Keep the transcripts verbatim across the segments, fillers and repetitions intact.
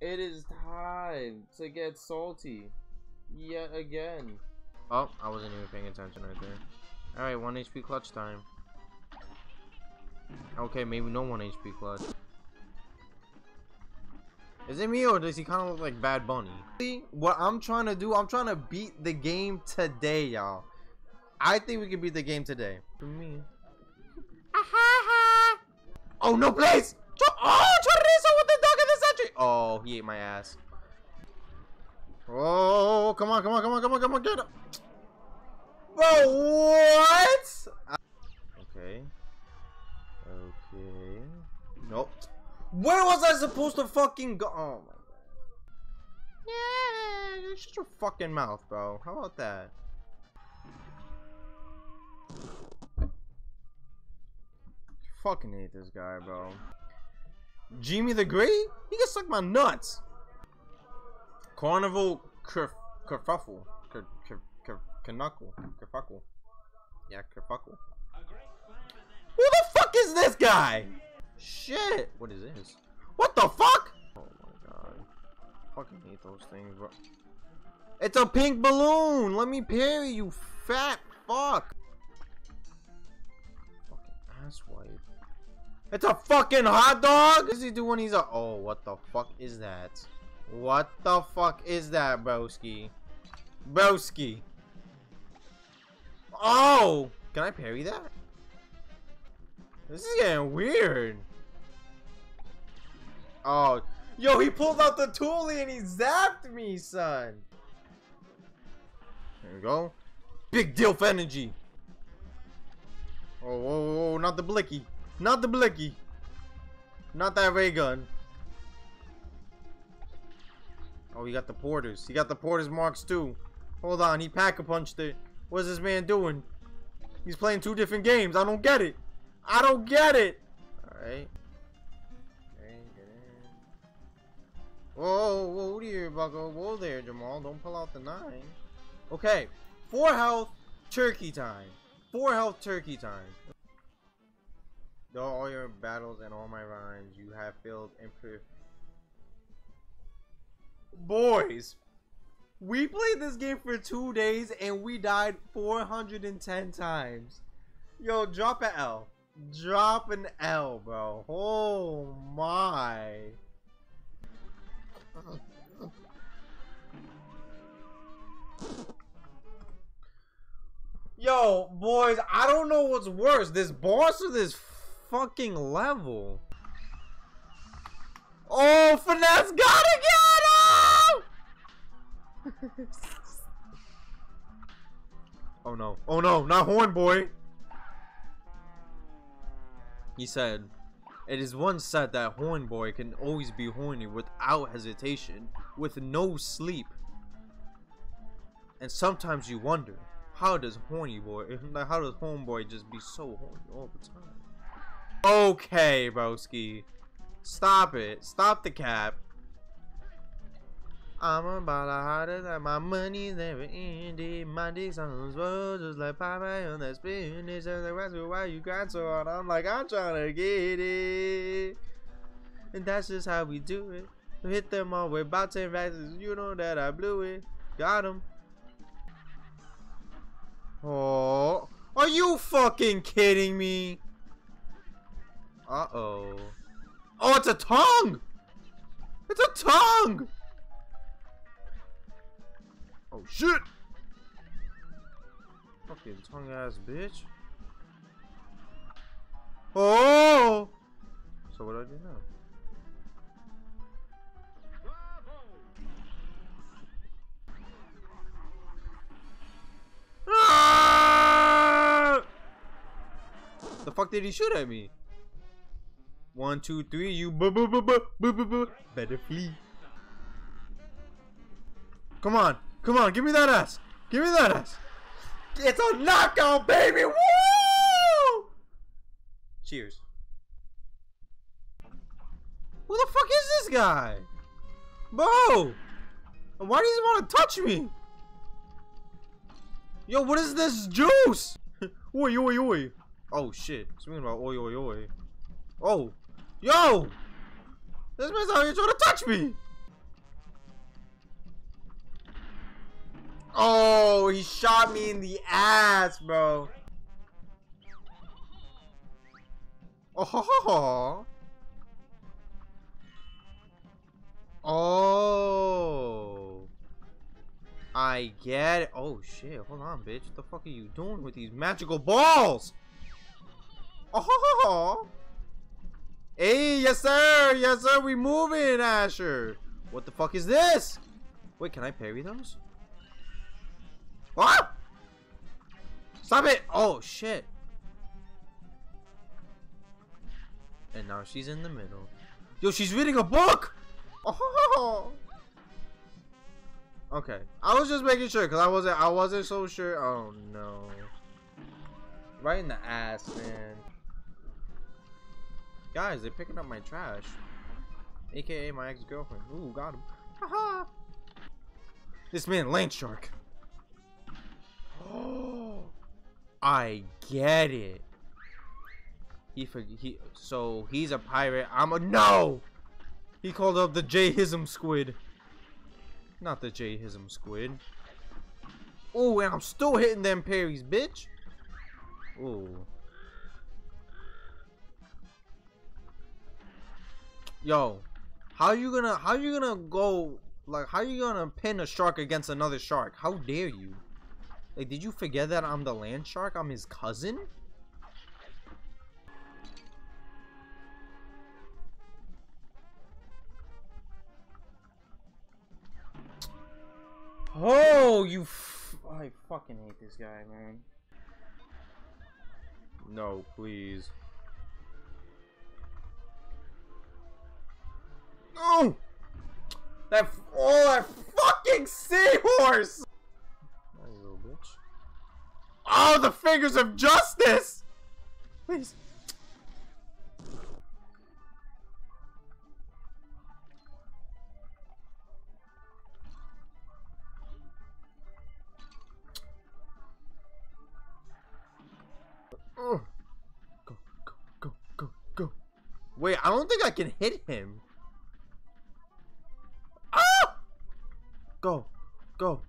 It is time to get salty yet again. Oh, I wasn't even paying attention right there. Alright, one H P clutch time. Okay, maybe no one H P clutch. Is it me or does he kind of look like Bad Bunny? See, what I'm trying to do, I'm trying to beat the game today, y'all. I think we can beat the game today. For me. Oh, no, please! Oh, chorizo with the dog in the century! Oh, he ate my ass. Oh, come on, come on, come on, come on, come on, get up! Bro, what? Okay. Okay. Nope. Where was I supposed to fucking go? Oh my god. Yeah, shut your fucking mouth, bro. How about that? Fucking hate this guy, bro. Jimmy the Great? He can suck my nuts. Carnival kerf kerfuffle. Ker ker ker knuckle. Kerfuckle. Yeah, kerfuckle. Who the fuck is this guy? Shit! What is this? What the fuck? Oh my god. I fucking hate those things, bro. It's a pink balloon! Let me parry, you fat fuck! Fucking ass wipe. It's a fucking hot dog! What does he do when he's a- Oh, what the fuck is that? What the fuck is that, broski? Broski. Oh! Can I parry that? This is getting weird. Oh, yo, he pulled out the toolie and he zapped me, son. There we go. Big deal for energy. Oh, oh, oh, not the blicky. Not the blicky. Not that ray gun. Oh, he got the porters. He got the porters marks too. Hold on, he pack-a-punched it. What's this man doing? He's playing two different games. I don't get it. I don't get it. All right. Whoa, whoa dear, bucko. Whoa there, Jamal. Don't pull out the nine. Okay. Four health, turkey time. Four health, turkey time. Though all your battles and all my rhymes, you have filled and proved. Boys, we played this game for two days and we died four hundred ten times. Yo, drop an L. Drop an L, bro. Oh my. Yo, boys, I don't know what's worse, this boss or this fucking level. Oh, Finesse got again! Oh no. Oh no, not Horn Boy. He said, it is once said that Horn Boy can always be horny without hesitation, with no sleep. And sometimes you wonder, how does horny boy, how does Homeboy just be so horny all the time? Okay, broski. Stop it. Stop the cap. I'm about to hide it that my money's never ended. My dick's on those roads just like Popeye on that spinach. And the rest of why you grind so hard. I'm like, I'm trying to get it. And that's just how we do it. We hit them all with about ten racks. You know that I blew it. Got him. Oh, are you fucking kidding me? Uh-oh. Oh, it's a tongue! It's a tongue! Oh shit! Fucking tongue ass bitch. Oh! So what do I do now? Ah! The fuck did he shoot at me? One, two, three, you bu bu bu bu bu bu bu. Better flee. Come on. Come on, give me that ass! Give me that ass! It's a knockout, baby! Woo! Cheers. Who the fuck is this guy? Bro! Why does he want to touch me? Yo, what is this juice? Oi, oi, oi. Oh, shit. Speaking about oi, oi, oi. Oh. Yo! This man's out here trying to touch me! Oh, he shot me in the ass, bro. Oh, ho, ho, ho. Oh, I get it. Oh shit, hold on, bitch. What the fuck are you doing with these magical balls? Oh, ho, ho, ho. Hey, yes sir, yes sir, we moving, Asher. What the fuck is this? Wait, can I parry those? What? Stop it! Oh shit! And now she's in the middle. Yo, she's reading a book. Oh. Okay, I was just making sure because I wasn't. I wasn't so sure. Oh no! Right in the ass, man. Guys, they're picking up my trash. A K A my ex-girlfriend. Ooh, got him. Haha. This man, LandShark. Oh, I get it. He for he. So he's a pirate. I'm a no. He called up the J-Hism squid. Not the J-Hism squid. Oh, and I'm still hitting them parries, bitch. Oh. Yo, how you gonna how you gonna go like how you gonna pin a shark against another shark? How dare you? Like, did you forget that I'm the land shark? I'm his cousin? Oh, you f I fucking hate this guy, man. No, please. Oh, that oh that fucking seahorse! That little bitch. Oh, the fingers of justice! Please. Oh. Go, go, go, go, go. Wait, I don't think I can hit him. Go, go,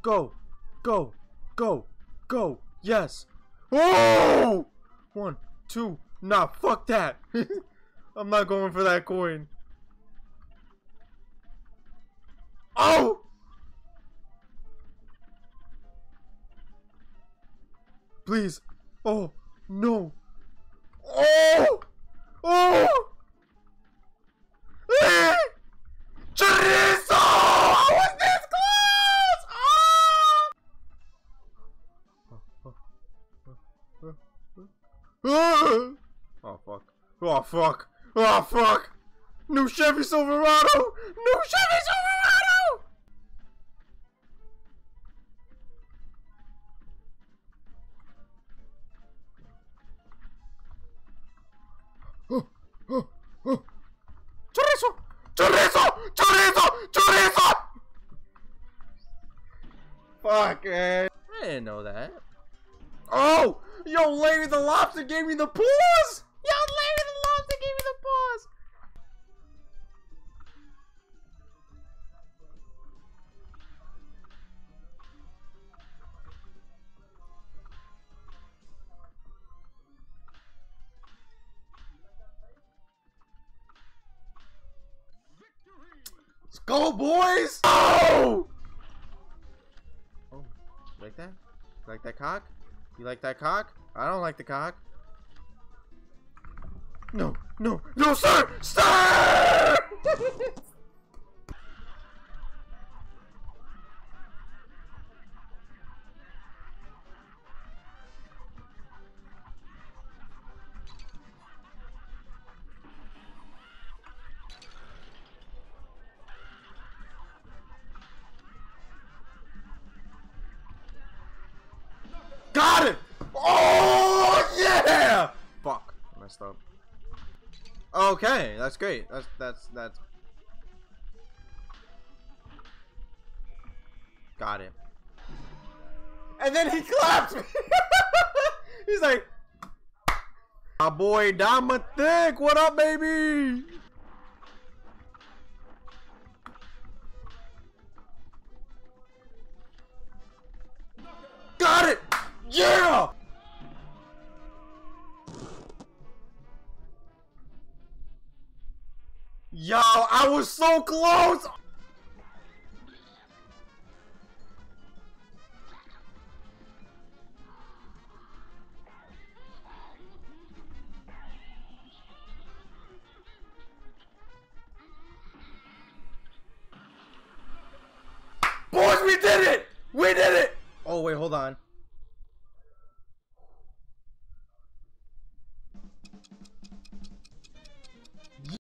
go, go, go, go, yes. Oh! One, two, nah, fuck that. I'm not going for that coin. Oh! Please. Oh, no. Oh! Oh! Oh fuck! Oh fuck! Oh fuck! New Chevy Silverado! New Chevy Silverado! Oh, oh, oh. Chorizo! Chorizo! Chorizo! Chorizo! Fuck, man! I didn't know that. Oh! Yo, Larry the Lobster gave me the paws! Yo, Larry the Lobster gave me the paws! Let's go, boys! Oh! Oh, like that? Like that cock? You like that cock? I don't like the cock. No, no, no, sir! Sir! Got it! Oh yeah! Fuck, I messed up. Okay, that's great. That's that's that's. Got it. And then he claps me. He's like, "My boy Diamond Thick, what up, baby?" Yo, I was so close! Boys, we did it! We did it! Oh, wait, hold on.